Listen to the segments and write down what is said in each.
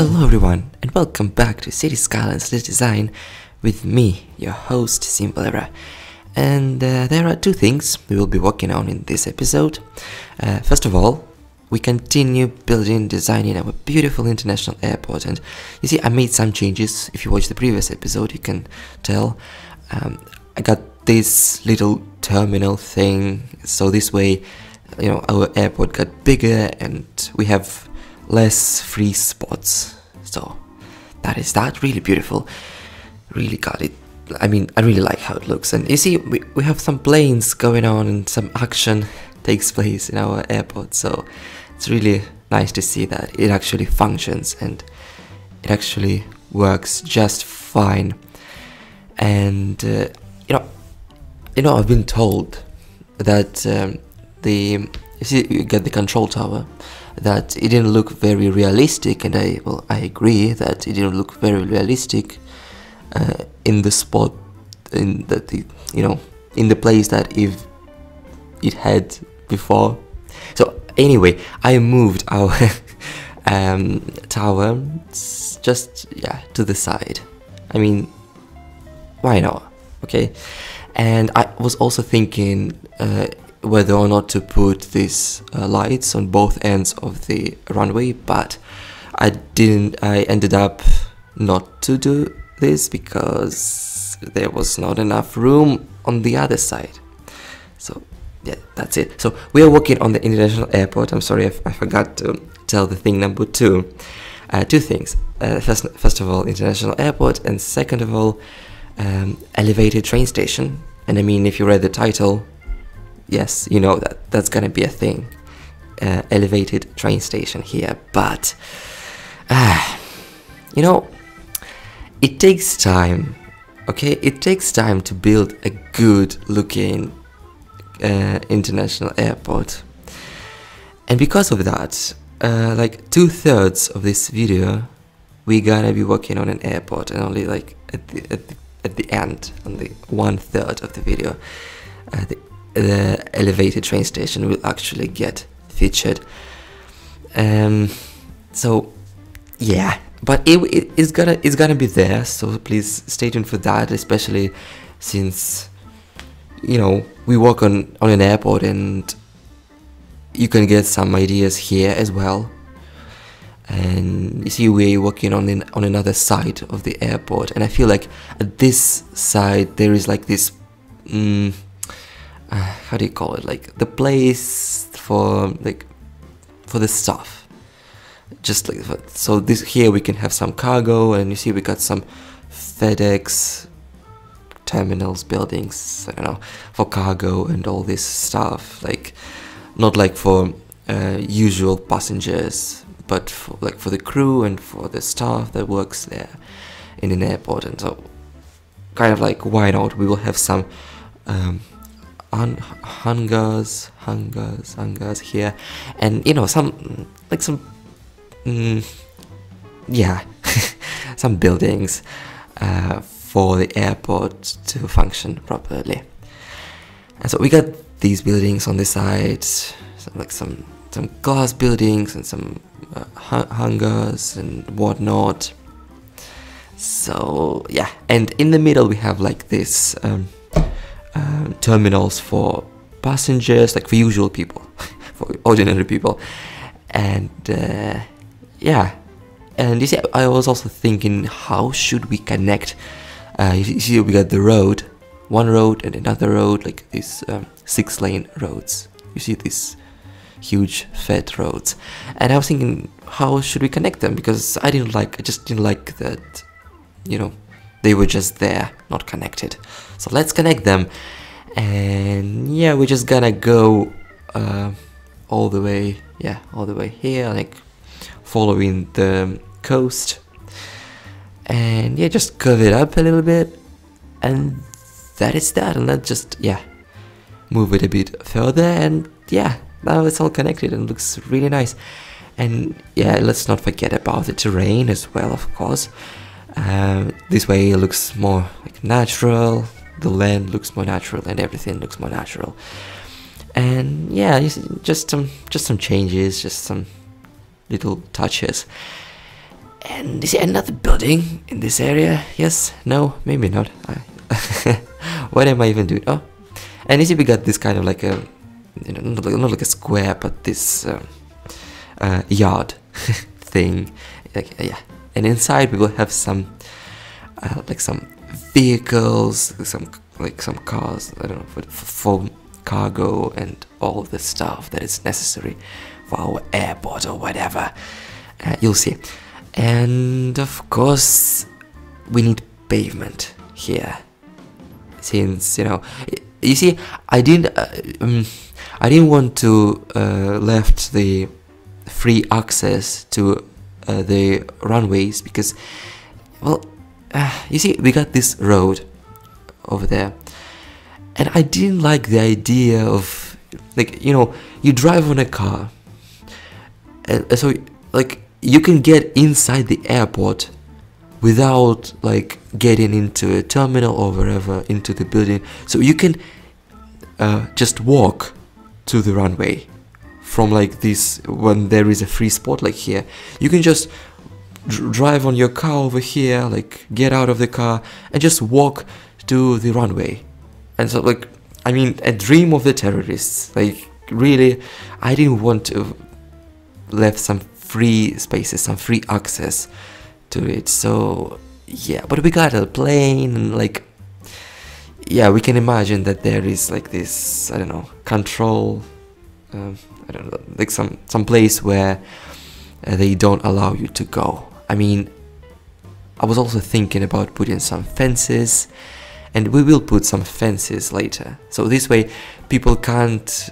Hello everyone, and welcome back to Cities Skylines Let's Design with me, your host SimValera. And there are two things we will be working on in this episode. First of all, we continue designing our beautiful international airport, and you see I made some changes. If you watch the previous episode you can tell I got this little terminal thing, so this way, you know, our airport got bigger and we have less free spots. So that is that. Really beautiful, really got it. I mean, I really like how it looks. And you see we have some planes going on and some action takes place in our airport, so it's really nice to see that it actually functions and it actually works just fine. And you know I've been told that you get the control tower, that it didn't look very realistic, and I agree that it didn't look very realistic in the spot, in that, you know, in the place that if it had before. So anyway, I moved our tower just, yeah, to the side. I mean, why not? Okay. And I was also thinking whether or not to put these lights on both ends of the runway, but I ended up not to do this because there was not enough room on the other side. So yeah, that's it. So we are working on the international airport. I'm sorry, I forgot to tell the thing number two. Two things. First of all, international airport, and second of all, elevated train station. And I mean, if you read the title, yes, you know that that's gonna be a thing. Elevated train station here, but you know, it takes time. Okay, it takes time to build a good-looking international airport, and because of that, like 2/3 of this video, we're gonna be working on an airport, and only like at the end, on the 1/3 of the video, the elevated train station will actually get featured. So yeah, but it's gonna be there, so please stay tuned for that, especially since, you know, we work on an airport and you can get some ideas here as well. And you see we're working on another side of the airport, and I feel like at this side there is like this how do you call it, like the place for the stuff, just like that. So this here we can have some cargo, and you see we got some FedEx terminals, buildings, I don't know, for cargo and all this stuff, like not like for usual passengers, but for, like, for the crew and for the staff that works there in an airport. And so kind of like, why not, we will have some hangars here, and you know, some like some yeah some buildings for the airport to function properly. And so we got these buildings on this side, so like some glass buildings and some hangars and whatnot. So yeah, and in the middle we have like this terminals for passengers, like for usual people, for ordinary people. And yeah, and you see I was also thinking, how should we connect? You see we got the road, one road and another road, like these 6-lane roads, you see these huge fat roads, and I was thinking, how should we connect them? Because I just didn't like that, you know, they were just there, not connected. So let's connect them. And yeah, we're just gonna go all the way, yeah, all the way here, like following the coast. And yeah, just curve it up a little bit, and that is that. And let's just, yeah, move it a bit further, and yeah, now it's all connected and looks really nice. And yeah, let's not forget about the terrain as well, of course. This way it looks more like natural, the land looks more natural, and everything looks more natural. And yeah, just some changes, just some little touches. And is there another building in this area? Yes? No? Maybe not. What am I even doing? Oh, and you see, we got this kind of like a, you know, not like a square, but this yard thing. Like, yeah. And inside we will have some like some vehicles, some cars. I don't know, for cargo and all the stuff that is necessary for our airport or whatever. You'll see. And of course, we need pavement here, since, you know, you see, I didn't want to left the free access to the runways, because, well, you see, we got this road over there, and I didn't like the idea of, like, you know, you drive on a car, and so, like, you can get inside the airport without, like, getting into a terminal or wherever, into the building. So you can just walk to the runway from, like, this, when there is a free spot like here. You can just drive on your car over here, like, get out of the car and just walk to the runway. And so, like, I mean, a dream of the terrorists. Like, really, I didn't want to leave some free spaces, some free access to it. So yeah, but we got a plane, and, like, yeah, we can imagine that there is, like, this, I don't know, control, I don't know, like some place where they don't allow you to go. I mean, I was also thinking about putting some fences, and we will put some fences later, so this way people can't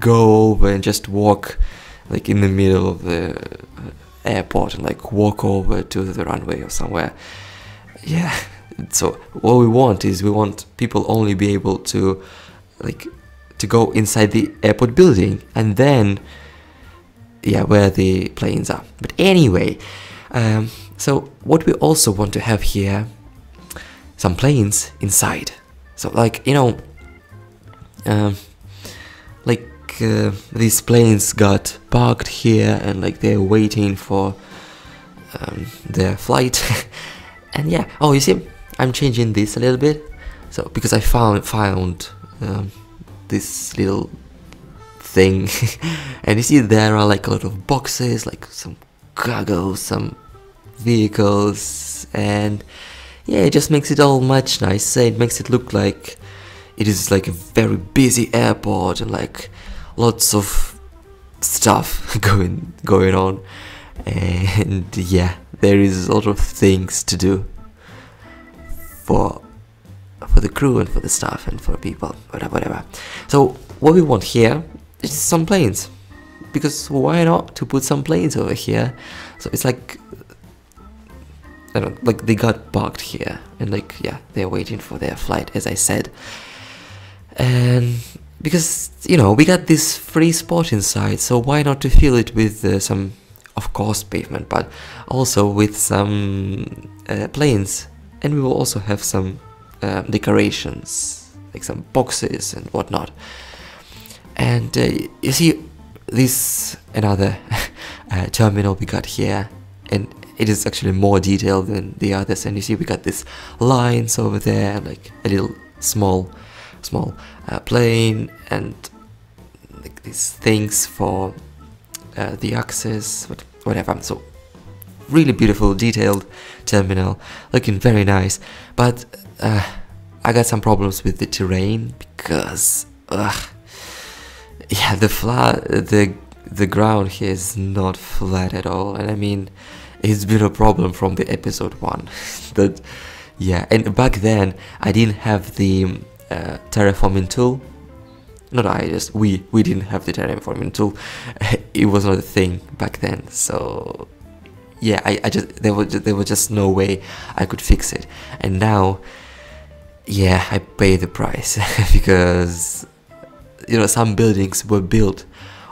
go over and just walk, like, in the middle of the airport and, like, walk over to the runway or somewhere. Yeah, so what we want is, we want people only be able to, like, to go inside the airport building, and then, yeah, where the planes are. But anyway, so what we also want to have here, some planes inside. So, like, you know, like, these planes got parked here, and, like, they're waiting for their flight. And yeah, oh, you see, I'm changing this a little bit, so, because I found this little thing. And you see, there are, like, a lot of boxes, like some cargo, some vehicles, and yeah, it just makes it all much nicer. It makes it look like it is, like, a very busy airport, and, like, lots of stuff going on. And yeah, there is a lot of things to do for the crew and for the staff and for people, whatever. So what we want here is some planes, because why not to put some planes over here? So it's like, I don't know, like, they got parked here, and, like, yeah, they're waiting for their flight, as I said. And because, you know, we got this free spot inside, so why not to fill it with some, of course, pavement, but also with some planes. And we will also have some decorations, like some boxes and whatnot. And you see, this another terminal we got here, and it is actually more detailed than the others. And you see, we got these lines over there, like a little small plane, and, like, these things for the access, whatever. So really beautiful, detailed terminal, looking very nice. But I got some problems with the terrain, because yeah, the ground here is not flat at all, and I mean, it's been a problem from the episode 1. That, yeah, and back then I didn't have the terraforming tool. Not I, just we didn't have the terraforming tool. It was not a thing back then. So yeah, I just there was just no way I could fix it. And now, yeah, I pay the price. Because, you know, some buildings were built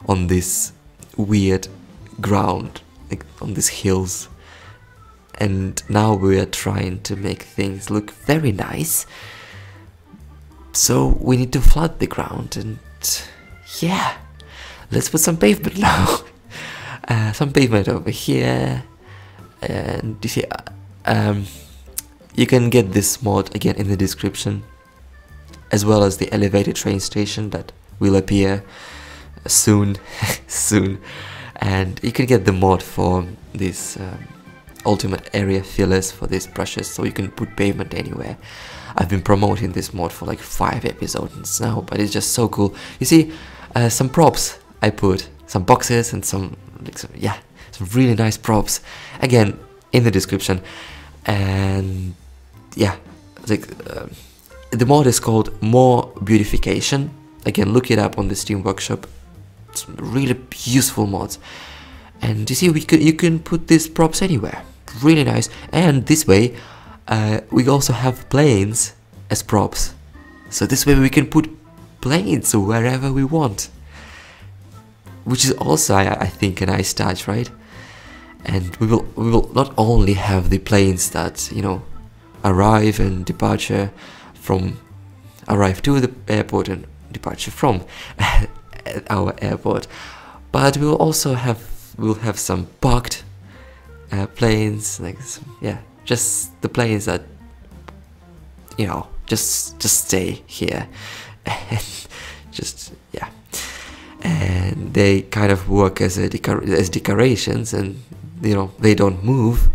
on this weird ground, like on these hills, and now we are trying to make things look very nice. So we need to flood the ground, and yeah, let's put some pavement now. Some pavement over here, and you see you can get this mod again in the description, as well as the elevated train station that will appear soon soon, and you can get the mod for this Ultimate Area Fillers for these brushes, so you can put pavement anywhere. I've been promoting this mod for like 5 episodes now, but it's just so cool. You see some props I put, some boxes and some, like, some really nice props, again in the description. And yeah, like the mod is called More Beautification. Again, look it up on the Steam Workshop. It's really beautiful mods, and you see you can put these props anywhere. Really nice. And this way we also have planes as props, so this way we can put planes wherever we want, which is also I think a nice touch, right? And we will not only have the planes that, you know, arrive and departure from, arrive to the airport and departure from our airport, but we will also have, we'll have some parked planes, like some, just the planes that, you know, just stay here and and they kind of work as a decorations, and you know, they don't move,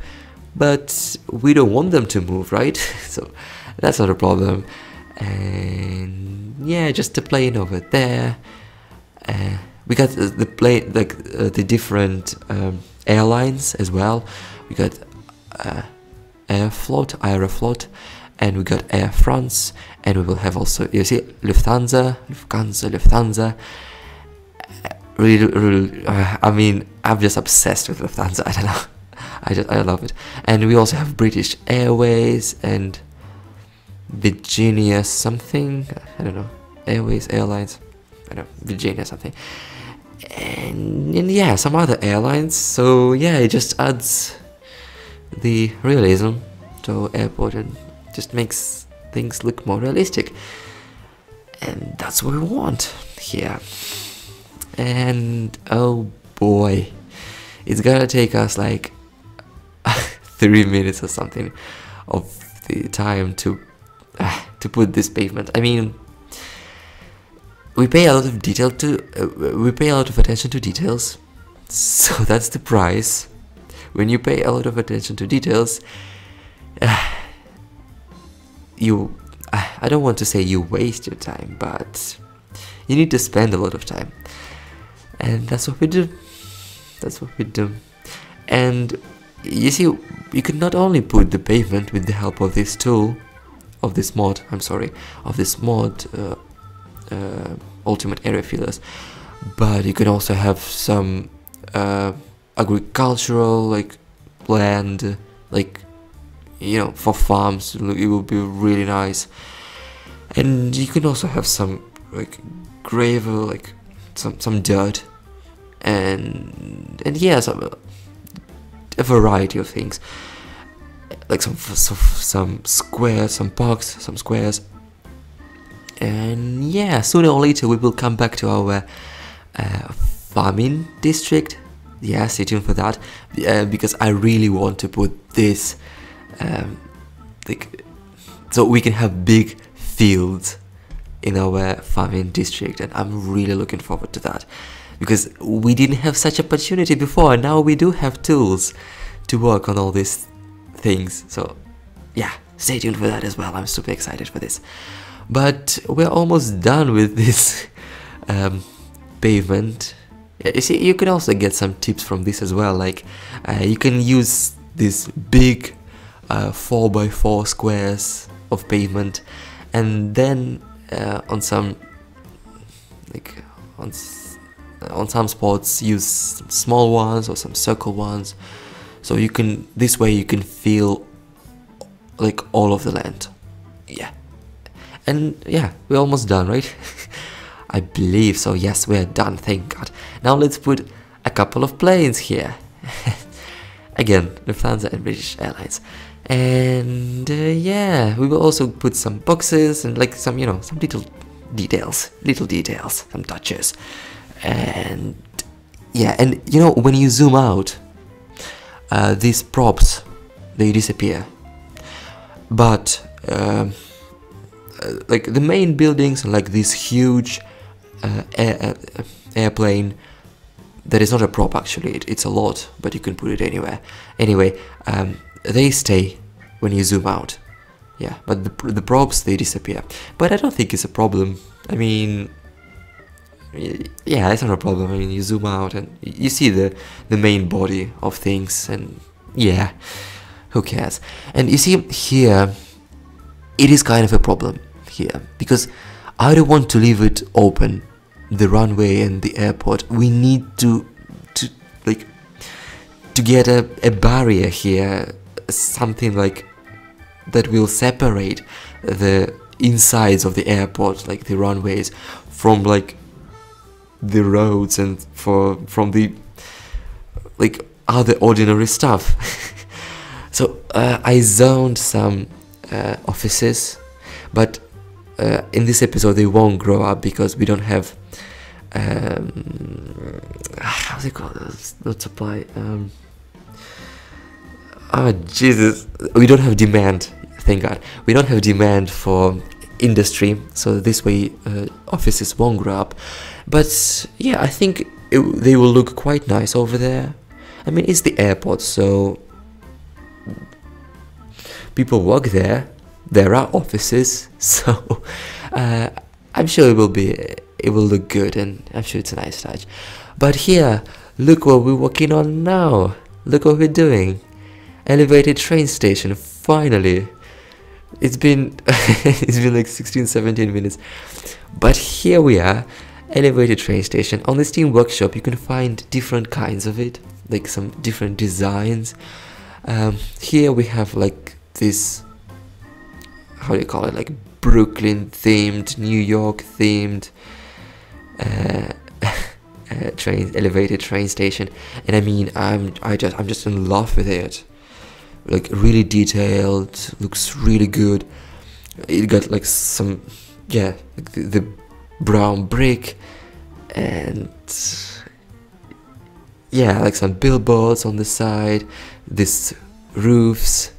but we don't want them to move, right? So that's not a problem. And yeah, just a plane over there. We got the plane, like the different airlines as well. We got Aeroflot, and we got Air France, and we will have also, you see, Lufthansa. Really, I mean, I'm just obsessed with Lufthansa. I don't know. I love it. And we also have British Airways and Virginia something. I don't know. Airlines. I don't know, Virginia something. And yeah, some other airlines. So yeah, it just adds the realism to airport and just makes things look more realistic. And that's what we want here. And oh boy, it's gonna take us like 3 minutes or something of the time to put this pavement. I mean, we pay a lot of attention to details, so that's the price. When you pay a lot of attention to details, I don't want to say you waste your time, but you need to spend a lot of time. And that's what we do. And you see, you can not only put the pavement with the help of this tool, of this mod, Ultimate Area Fillers, but you can also have some agricultural, like, land, like, you know, for farms. It will be really nice. And you can also have some, like, gravel, like some dirt, and yeah, a variety of things, like some squares, some parks, some squares. And yeah, sooner or later we will come back to our farming district. Yeah, stay tuned for that, because I really want to put this like, so we can have big fields in our farming district, and I'm really looking forward to that, because we didn't have such opportunity before, and now we do have tools to work on all these things. So yeah, stay tuned for that as well. I'm super excited for this. But we're almost done with this pavement. You see, you can also get some tips from this as well, like you can use these big 4x4 squares of pavement, and then on some, like, on some spots use some small ones or some circle ones, so you can, this way you can feel like all of the land. Yeah, and yeah, we're almost done, right? I believe so. Yes, we're done, thank God. Now let's put a couple of planes here. Again, Lufthansa and British Airways. And yeah, we will also put some boxes and like some, you know, some little details, some touches. And yeah, and you know, when you zoom out, these props, they disappear. But like the main buildings, like this huge airplane, that is not a prop actually, it's a lot, but you can put it anywhere. Anyway, they stay when you zoom out. Yeah, but the props, they disappear. But I don't think it's a problem. I mean, yeah, it's not a problem. I mean, you zoom out and you see the main body of things, and yeah, who cares? And you see here, it is kind of a problem here, because I don't want to leave it open, the runway and the airport. We need to get a barrier here, something like that will separate the insides of the airport, like the runways, from like the roads and from the like other ordinary stuff. So I zoned some offices, but in this episode they won't grow up because we don't have how's it called? Not supply. Oh Jesus, we don't have demand. Thank God, we don't have demand for industry, so this way offices won't grow up. But yeah, I think they will look quite nice over there. I mean, it's the airport, so people work there. There are offices, so I'm sure it will look good, and I'm sure it's a nice touch. But here, look what we're working on now. Look what we're doing. Elevated train station, finally. It's been it's been like 16-17 minutes, but here we are. Elevated train station. On the Steam Workshop you can find different kinds of it, like some different designs. Here we have like this, how do you call it, like Brooklyn themed, New York themed elevated train station, and I mean, I'm just in love with it. Like really detailed, looks really good. It got like some, yeah, like the brown brick, and yeah, like some billboards on the side. This roofs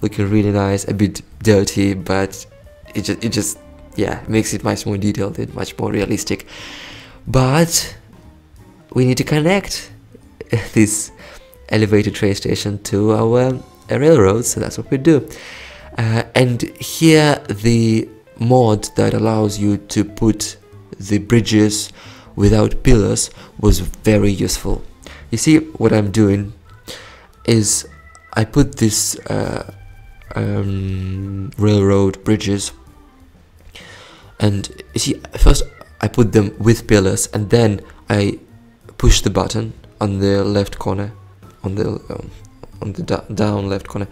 looking really nice, a bit dirty, but it just yeah, makes it much more detailed and much more realistic. But we need to connect this elevated train station to our railroads, so that's what we do. And here the mod that allows you to put the bridges without pillars was very useful. You see, what I'm doing is I put this railroad bridges, and you see, first I put them with pillars, and then I push the button on the left corner, on the down left corner,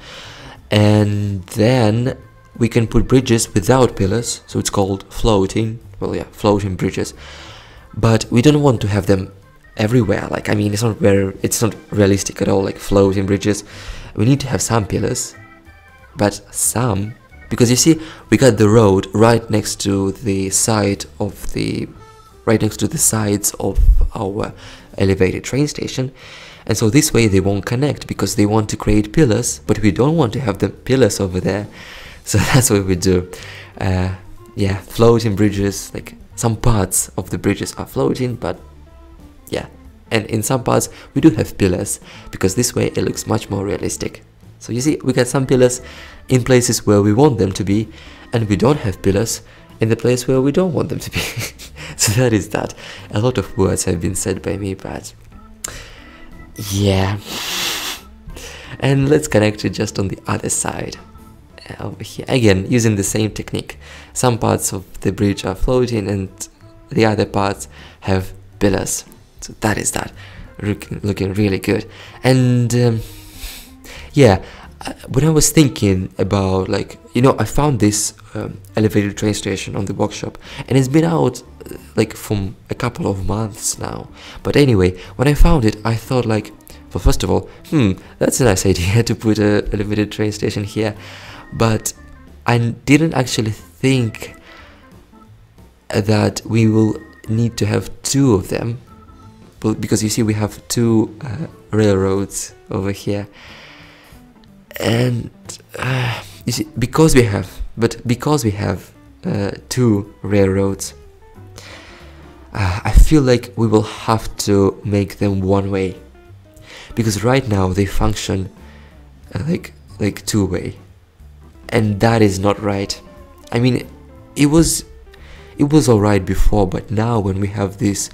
and then we can put bridges without pillars, so it's called floating, well yeah, floating bridges. But we don't want to have them everywhere, like I mean, it's not realistic at all, like floating bridges. We need to have some pillars, but some, because you see, we got the road right next to the side of the, right next to the sides of our elevated train station, and so this way they won't connect, because they want to create pillars, but we don't want to have the pillars over there. So that's what we do. Yeah, floating bridges, like some parts of the bridges are floating, but yeah, and in some parts we do have pillars, because this way it looks much more realistic. So you see, we got some pillars in places where we want them to be, and we don't have pillars in the place where we don't want them to be. So that is that. A lot of words have been said by me, but yeah. And let's connect it just on the other side. Over here again, using the same technique. Some parts of the bridge are floating and the other parts have pillars, so that is that. Looking really good. And yeah, when I was thinking about, like, you know, I found this elevated train station on the workshop, and it's been out like for a couple of months now. But anyway, when I found it, I thought like, well, first of all, that's a nice idea to put a elevated train station here. But I didn't actually think that we will need to have two of them, because you see we have two railroads over here, and you see, because we have two railroads, I feel like we will have to make them one way, because right now they function like two way, and that is not right. I mean, it was alright before, but now when we have these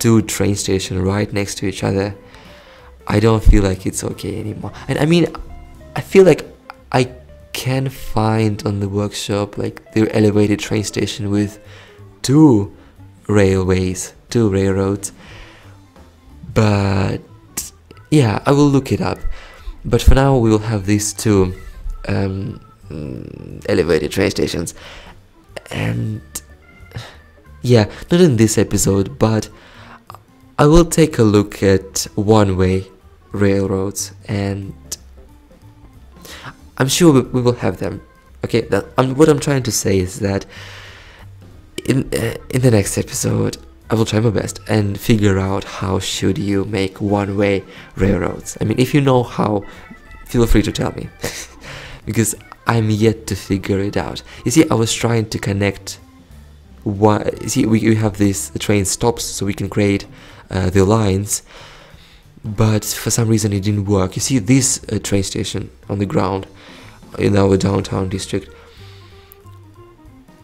two train stations right next to each other, I don't feel like it's okay anymore. And I mean, I feel like I can find on the workshop like the elevated train station with two railways, two railroads, but yeah, I will look it up. But for now we will have these two elevated train stations, and yeah, not in this episode, but I will take a look at one-way railroads, and I'm sure we will have them. Okay, what I'm trying to say is that in the next episode I will try my best and figure out how should you make one-way railroads. I mean, if you know how, feel free to tell me, because I'm yet to figure it out. You see, I was trying to connect. See, we have these train stops, so we can create the lines, but for some reason it didn't work. You see, this train station on the ground in our downtown district,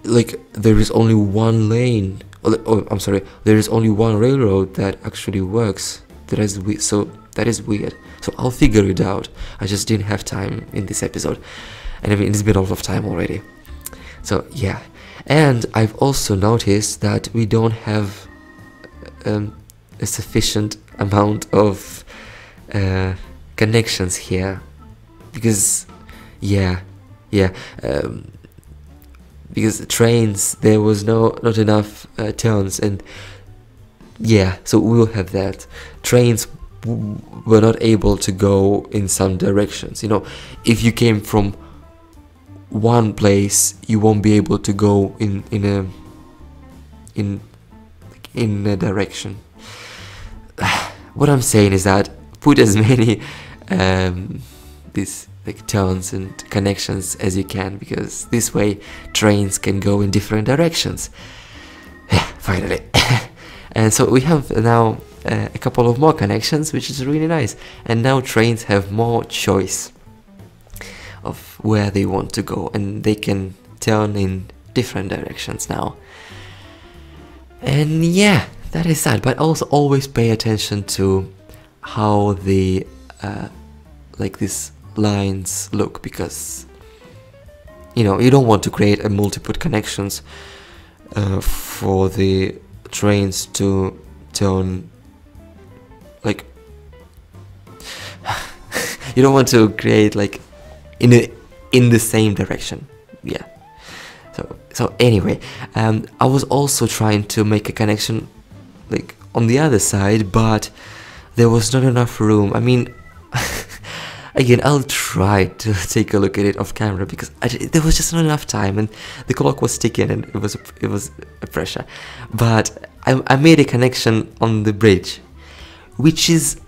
like, there is only one lane, oh, I'm sorry, there is only one railroad that actually works. That is weird. So I'll figure it out. I just didn't have time in this episode, and I mean, it's been a lot of time already. So yeah. And I've also noticed that we don't have a sufficient amount of connections here, because because the trains, there was not enough turns, and yeah, so we'll have that. Trains were not able to go in some directions. You know, if you came from one place, you won't be able to go in a direction. What I'm saying is that put as many these like turns and connections as you can, because this way trains can go in different directions. Finally. And so we have now a couple of more connections, which is really nice, and now trains have more choice of where they want to go, and they can turn in different directions now. And yeah, that is that. But also always pay attention to how the like these lines look, because you know, you don't want to create a multiple connections for the trains to turn, like you don't want to create like in the same direction. Yeah, so anyway, I was also trying to make a connection like on the other side, but there was not enough room. I mean, again, I'll try to take a look at it off camera, because there was just not enough time, and the clock was ticking, and it was a pressure. But I made a connection on the bridge, which is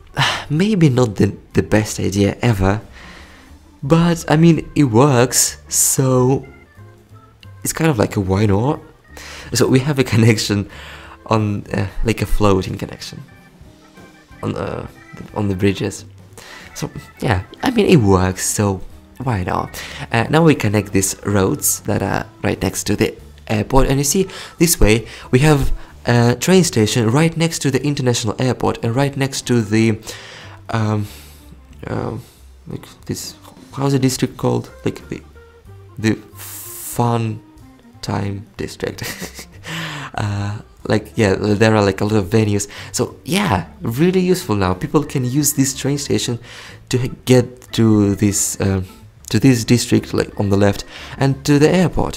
maybe not the best idea ever, but I mean, it works, so it's kind of like a why not. So we have a connection on like a floating connection on the bridges. So yeah, I mean, it works, so why not. Now we connect these roads that are right next to the airport, and you see, this way we have a train station right next to the international airport, and right next to the like this, how's the district called? Like the fun time district. Like, yeah, there are like a lot of venues. So yeah, really useful now. People can use this train station to get to this district, like on the left, and to the airport,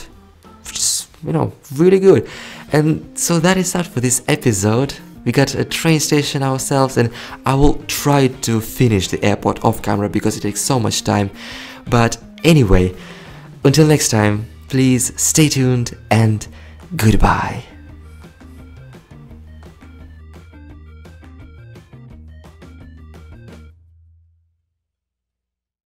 which is, you know, really good. And so that is that for this episode. We got a train station ourselves, and I will try to finish the airport off camera because it takes so much time. But anyway, until next time, please stay tuned and goodbye.